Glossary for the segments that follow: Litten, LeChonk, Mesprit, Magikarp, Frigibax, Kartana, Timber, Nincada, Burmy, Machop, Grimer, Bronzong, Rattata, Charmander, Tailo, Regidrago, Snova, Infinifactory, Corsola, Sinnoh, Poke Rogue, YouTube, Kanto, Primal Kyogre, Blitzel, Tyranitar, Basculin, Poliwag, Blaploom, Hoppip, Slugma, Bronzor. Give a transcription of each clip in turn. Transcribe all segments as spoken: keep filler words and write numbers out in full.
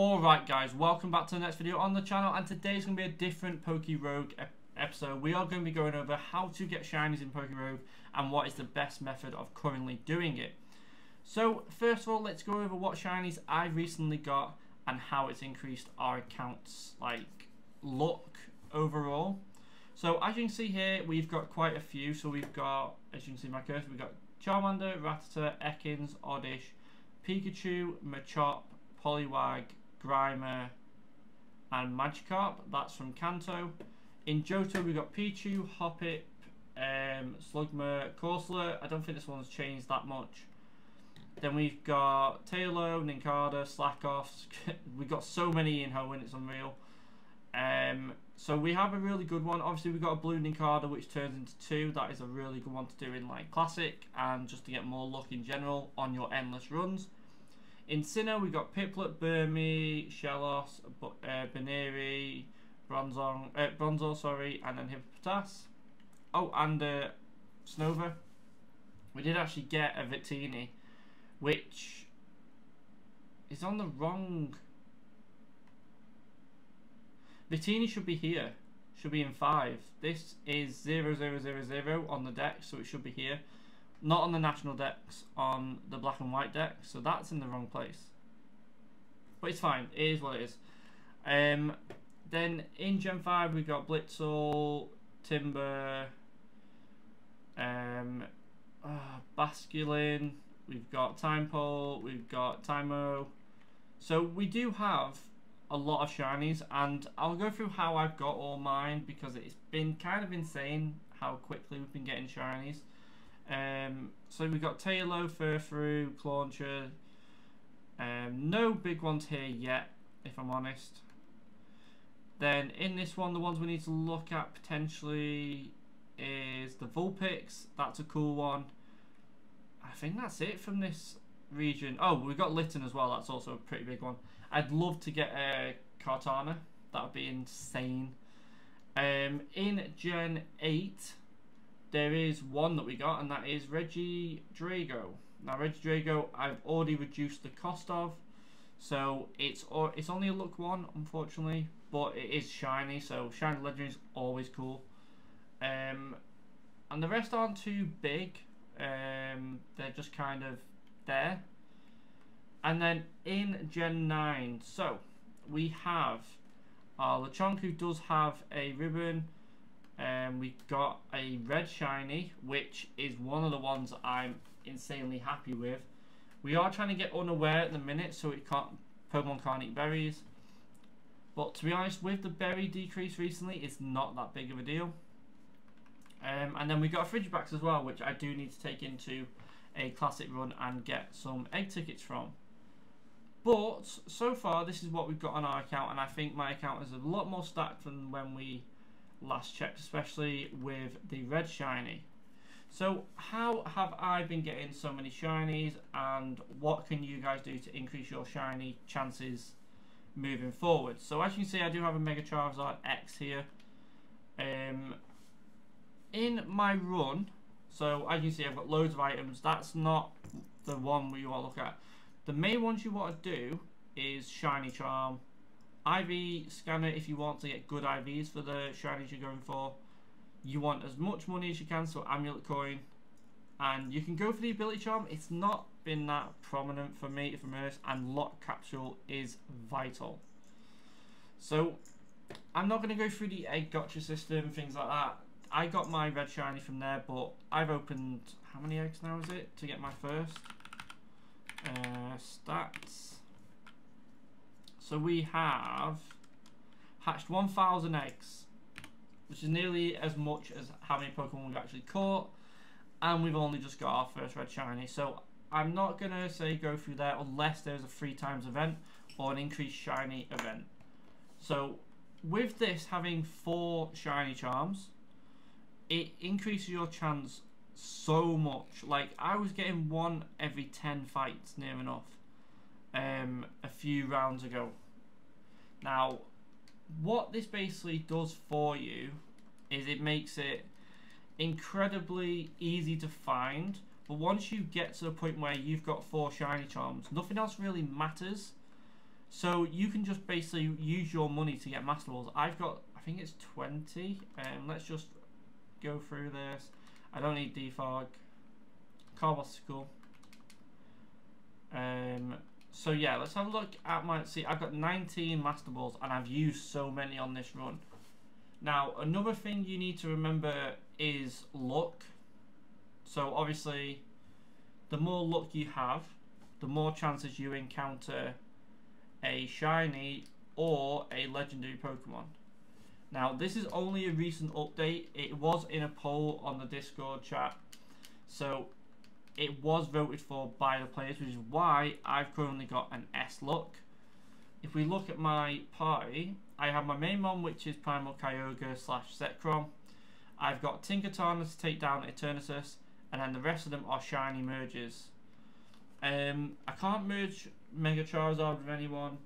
Alright guys, welcome back to the next video on the channel, and today's going to be a different Poke Rogue ep episode. We are going to be going over how to get shinies in Poke Rogue and what is the best method of currently doing it. So first of all, let's go over what shinies I recently got and how it's increased our account's like luck overall. So as you can see here, we've got quite a few. So we've got, as you can see my cursor, we've got Charmander, Rattata, Ekans, Oddish, Pikachu, Machop, Poliwag, Grimer, and Magikarp. That's from Kanto. In Johto, we've got Pichu, Hoppip, um, Slugma, Corsola. I don't think this one's changed that much. Then we've got Tailo, Nincada, Slackoffs. We've got so many in Hoenn, it's unreal. Um, so we have a really good one. Obviously, we've got a blue Nincada, which turns into two. That is a really good one to do in like Classic and just to get more luck in general on your endless runs. In Sinnoh, we've got Piplet, Burmy, Shellos, uh, Binary, Bronzong, uh, Bronzor, sorry, and then Hippopotas. Oh, and uh, Snova. We did actually get a Victini, which is on the wrong. Victini should be here, should be in five. This is zero zero zero zero on the deck, so it should be here. Not on the national decks, on the black and white deck, so that's in the wrong place. But it's fine, it is what it is. Um, then in Gen five we got Blitzel, Timber, um, uh, Basculin, we've got Timepole, we've got Timo. So we do have a lot of shinies, and I'll go through how I've got all mine because it's been kind of insane how quickly we've been getting shinies. Um, so we've got Tailo, Furfru, Clauncher. Um, no big ones here yet, if I'm honest. Then in this one, the ones we need to look at potentially is the Vulpix. That's a cool one. I think that's it from this region. Oh, we've got Litten as well. That's also a pretty big one. I'd love to get a Kartana. That would be insane. Um, in Gen eight... there is one that we got, and that is Regidrago. Now, Regidrago, I've already reduced the cost of, so it's or it's only a luck one, unfortunately, but it is shiny, so shiny legendary is always cool. Um, and the rest aren't too big. Um, they're just kind of there. And then in Gen nine, so we have our Lechonk, who does have a ribbon. Um, we got a red shiny, which is one of the ones I'm insanely happy with. We are trying to get unaware at the minute, so it can't Pokemon can't eat berries. But to be honest, with the berry decrease recently, it's not that big of a deal. Um, and then we got Frigibax as well, which I do need to take into a classic run and get some egg tickets from. But so far, this is what we've got on our account, and I think my account is a lot more stacked than when we last checked, especially with the red shiny. So how have I been getting so many shinies, and what can you guys do to increase your shiny chances moving forward? So as you can see, I do have a Mega Charizard X here. Um, in my run, so as you can see, I've got loads of items. That's not the one you want to look at. The main ones you want to do is Shiny Charm, I V scanner if you want to get good I Vs for the shinies you're going for. You want as much money as you can, so amulet coin, and you can go for the ability charm. It's not been that prominent for me, if I'm honest, and lock capsule is vital. So I'm not going to go through the egg gotcha system, things like that. I got my red shiny from there, but I've opened, how many eggs now is it to get my first uh, stats? So we have hatched one thousand eggs, which is nearly as much as how many Pokemon we've actually caught, and we've only just got our first red shiny. So I'm not going to say go through there unless there's a three times event or an increased shiny event. So with this having four shiny charms, it increases your chance so much. Like, I was getting one every ten fights near enough um, a few rounds ago. Now, what this basically does for you is it makes it incredibly easy to find, but once you get to the point where you've got four shiny charms, nothing else really matters. So you can just basically use your money to get master levels. I've got, I think it's twenty. Um, let's just go through this. I don't need Defog. Carbos is cool. Um, so yeah, let's have a look at my, see, I've got nineteen master balls and I've used so many on this run. Now, another thing you need to remember is luck. So obviously, the more luck you have, the more chances you encounter a shiny or a legendary Pokemon. Now, this is only a recent update. It was in a poll on the Discord chat, so it was voted for by the players, which is why I've currently got an S luck. If we look at my party, I have my main one, which is Primal Kyogre slash Zekrom. I've got Tinkaton to take down Eternatus, and then the rest of them are shiny merges. Um, I can't merge Mega Charizard with anyone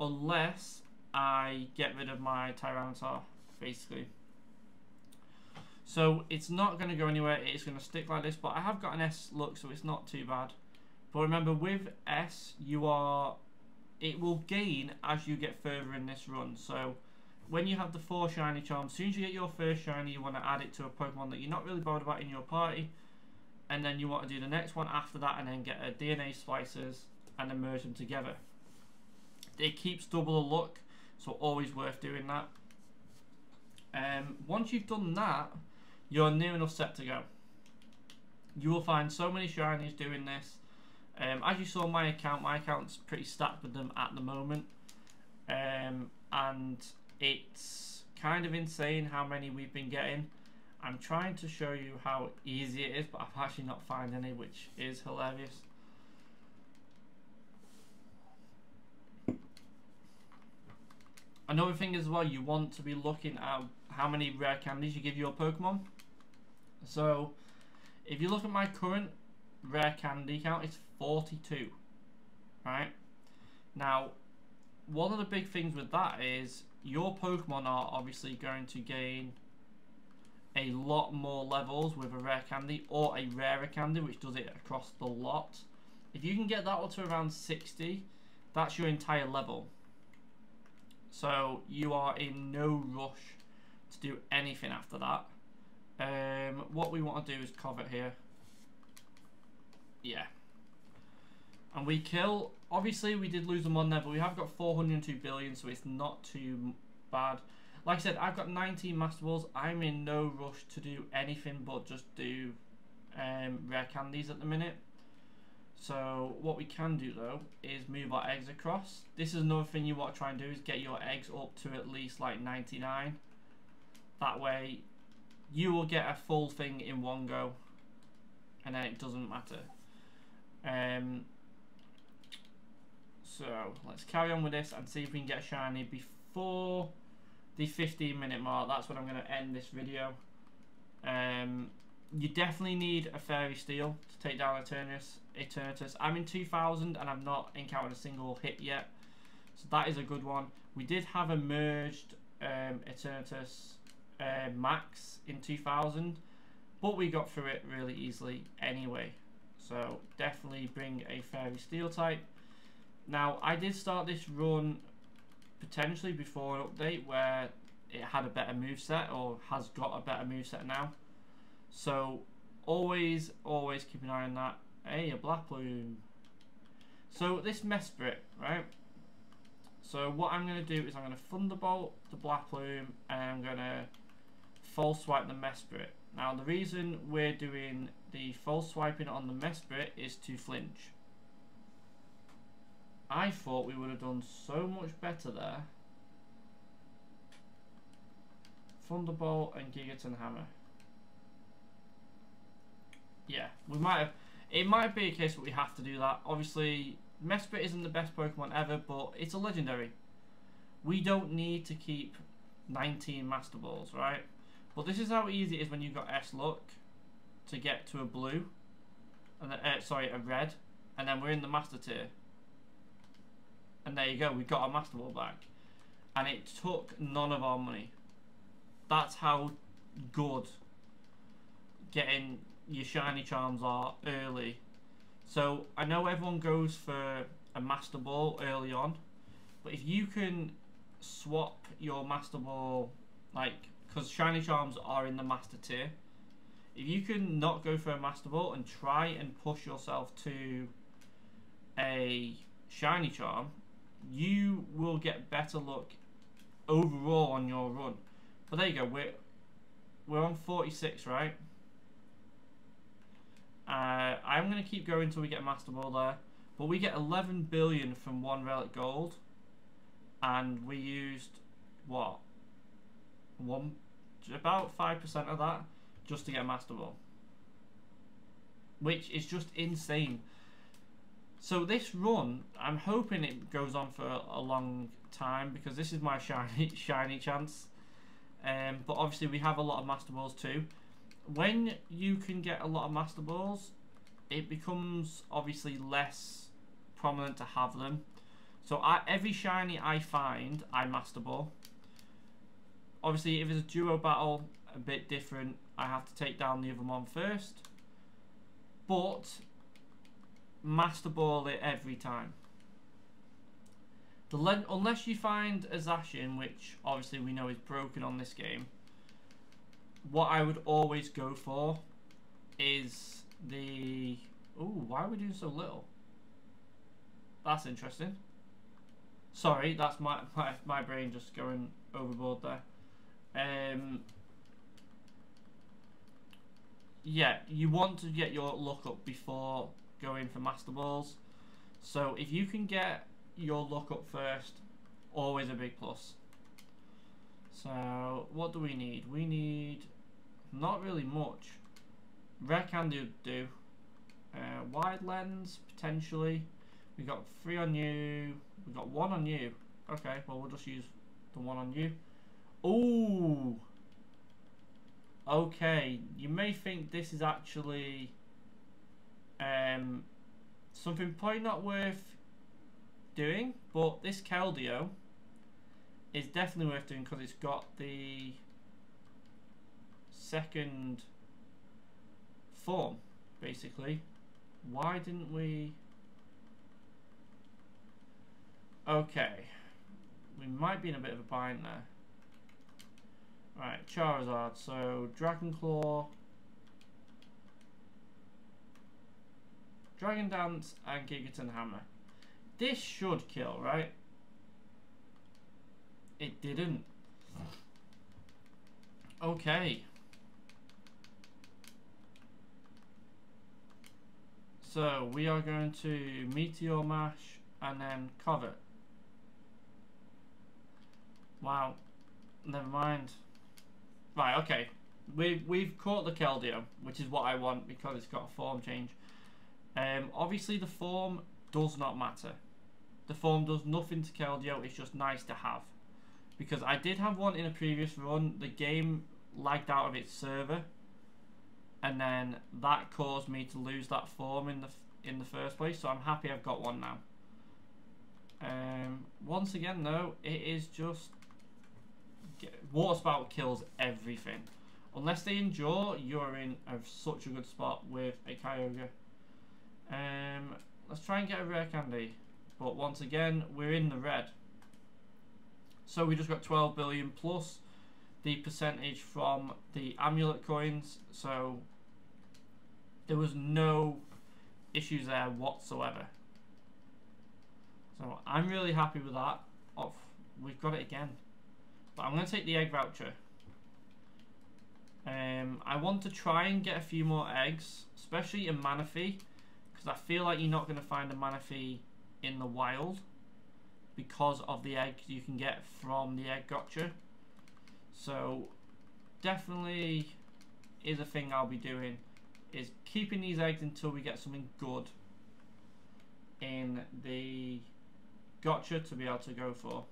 unless I get rid of my Tyranitar, basically. So it's not going to go anywhere, it's going to stick like this, but I have got an S look, so it's not too bad. But remember, with S, you are, it will gain as you get further in this run. So when you have the four shiny charms, as soon as you get your first shiny, you want to add it to a Pokemon that you're not really bothered about in your party. And then you want to do the next one after that, and then get a D N A splices and then merge them together. It keeps double the luck, so always worth doing that. Um, once you've done that, you're near enough set to go. You will find so many shinies doing this. Um, as you saw my account, my account's pretty stacked with them at the moment. Um, and it's kind of insane how many we've been getting. I'm trying to show you how easy it is, but I've actually not found any, which is hilarious. Another thing as well, you want to be looking at how many rare candies you give your Pokemon. So, if you look at my current rare candy count, it's forty-two, right? Now, one of the big things with that is your Pokemon are obviously going to gain a lot more levels with a rare candy or a rarer candy, which does it across the lot. If you can get that up to around sixty, that's your entire level. So you are in no rush to do anything after that. Um, what we want to do is covet here. Yeah. And we kill. Obviously, we did lose them on there, but we have got four hundred two billion, so it's not too bad. Like I said, I've got nineteen Master Balls. I'm in no rush to do anything but just do um, rare candies at the minute. So what we can do though is move our eggs across. This is another thing you want to try and do, is get your eggs up to at least like ninety-nine. That way you will get a full thing in one go, and then it doesn't matter. Um, so let's carry on with this and see if we can get a shiny before the fifteen minute mark. That's when I'm going to end this video. Um, you definitely need a Fairy Steel to take down Eternatus. Eternatus. I'm in two thousand and I've not encountered a single hit yet, so that is a good one. We did have a merged um, Eternatus uh, max in two thousand, but we got through it really easily anyway, so definitely bring a Fairy Steel type. Now, I did start this run potentially before an update where it had a better moveset, or has got a better moveset now. So always, always keep an eye on that. Hey, a Blaploom. So this Mesprit, right? So what I'm going to do is I'm going to Thunderbolt the Blaploom, and I'm going to False Swipe the Mesprit. Now, the reason we're doing the False Swiping on the Mesprit is to flinch. I thought we would have done so much better there. Thunderbolt and Gigaton Hammer. Yeah, we might have. It might be a case that we have to do that. Obviously, Mesprit isn't the best Pokemon ever, but it's a legendary. We don't need to keep nineteen Master Balls, right? But this is how easy it is when you've got S luck to get to a blue, and then, uh, sorry, a red, and then we're in the Master tier. And there you go, we got our Master Ball back, and it took none of our money. That's how good getting your shiny charms are early. So I know everyone goes for a Master Ball early on, But if you can swap your Master Ball, like, because Shiny Charms are in the Master tier, if you can not go for a Master Ball and try and push yourself to a Shiny Charm, you will get better luck overall on your run. But there you go, we're, we're on forty-six, right? Uh, I'm going to keep going until we get a Master Ball there. But we get eleven billion from one Relic Gold. And we used, what? One, about five percent of that just to get a Master Ball. Which is just insane. So this run, I'm hoping it goes on for a, a long time. Because this is my shiny, shiny chance. Um, but obviously we have a lot of Master Balls too. When you can get a lot of Master Balls, it becomes obviously less prominent to have them. So I, every shiny I find, I Master Ball. Obviously, if it's a duo battle, a bit different. I have to take down the other one first. But Master Ball it every time. The le unless you find a Zacian, which obviously we know is broken on this game. What I would always go for is the... Ooh, why are we doing so little? That's interesting. Sorry, that's my, my, my brain just going overboard there. Um, yeah, you want to get your luck up before going for Master Balls. So if you can get your luck up first, always a big plus. So, what do we need? We need not really much. Rare Candy would do. Uh, wide lens, potentially. We got three on you. We got one on you. Okay, well, we'll just use the one on you. Ooh! Okay, you may think this is actually um, something probably not worth doing, but this Keldeo is definitely worth doing because it's got the second form, basically. Why didn't we... Okay. We might be in a bit of a bind there. Right, Charizard. So, Dragonclaw. Dragon Dance and Gigaton Hammer. This should kill, right? It didn't. Okay. So we are going to Meteor Mash and then Covert. Wow. Never mind. Right, okay. We've, we've caught the Keldeo, which is what I want because it's got a form change. Um, obviously the form does not matter. The form does nothing to Keldeo, it's just nice to have. Because I did have one in a previous run, the game lagged out of its server, and then that caused me to lose that form in the in the first place. So I'm happy I've got one now. Um, once again, though, it is just Water Spout kills everything. Unless they endure, you're in a, such a good spot with a Kyogre. Um, let's try and get a Rare Candy, but once again, we're in the red. So we just got twelve billion plus the percentage from the amulet coins. So there was no issues there whatsoever. So I'm really happy with that. Oh, we've got it again. But I'm going to take the egg voucher. Um, I want to try and get a few more eggs, especially in Manaphy, because I feel like you're not going to find a Manaphy in the wild, because of the eggs you can get from the egg gotcha. So definitely is a thing I'll be doing, is keeping these eggs until we get something good in the gotcha to be able to go for.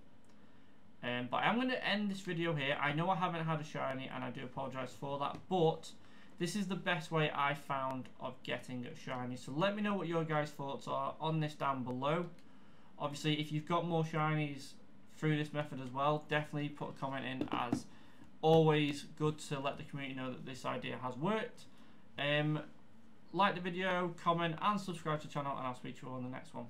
Um, but I'm going to end this video here. I know I haven't had a shiny and I do apologise for that, but this is the best way I found of getting a shiny. So let me know what your guys' thoughts are on this down below. Obviously, if you've got more shinies through this method as well, definitely put a comment in. As always, good to let the community know that this idea has worked. Um, like the video, comment and subscribe to the channel, and I'll speak to you all in the next one.